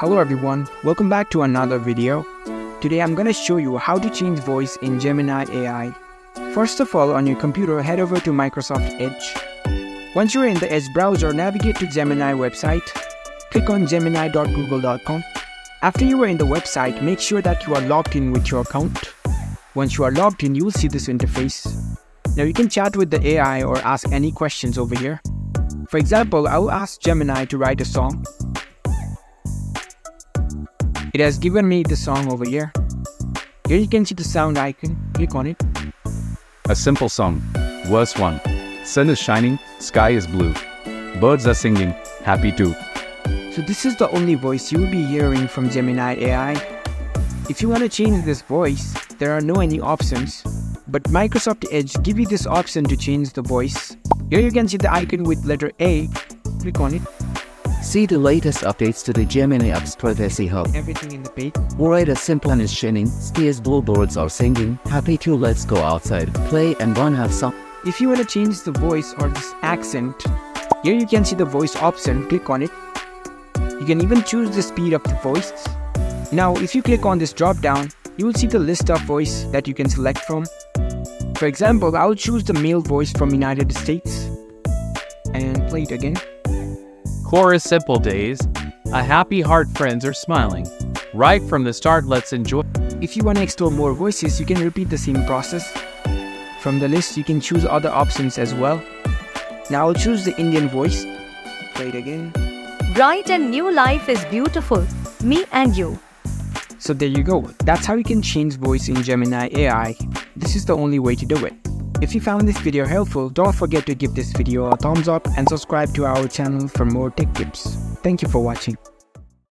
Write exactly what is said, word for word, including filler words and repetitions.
Hello everyone, welcome back to another video. Today I'm gonna show you how to change voice in Gemini A I. First of all, on your computer, head over to Microsoft Edge. Once you're in the Edge browser, navigate to Gemini website. Click on gemini dot google dot com. After you are in the website, make sure that you are logged in with your account. Once you are logged in, you'll see this interface. Now you can chat with the A I or ask any questions over here. For example, I'll ask Gemini to write a song. It has given me the song over here. Here you can see the sound icon, click on it. A simple song. Verse one. Sun is shining, sky is blue. Birds are singing, happy too. So this is the only voice you'll be hearing from Gemini A I. If you want to change this voice, there are no any options. But Microsoft Edge give you this option to change the voice. Here you can see the icon with letter A. Click on it. See the latest updates to the Gemini apps privacy hub. Everything in the page. Alright, a simple one is shining, sky is blue, birds are singing, happy too, let's go outside, play and run have some. If you want to change the voice or this accent, here you can see the voice option, click on it. You can even choose the speed of the voice. Now if you click on this drop down, you will see the list of voice that you can select from. For example, I will choose the male voice from United States and play it again. Chorus simple days, a happy heart, friends are smiling. Right from the start, let's enjoy. If you want to explore more voices, you can repeat the same process. From the list, you can choose other options as well. Now I'll choose the Indian voice. Play it again. Bright and new life is beautiful, me and you. So there you go. That's how you can change voice in Gemini A I. This is the only way to do it. If you found this video helpful, don't forget to give this video a thumbs up and subscribe to our channel for more tech tips. Thank you for watching.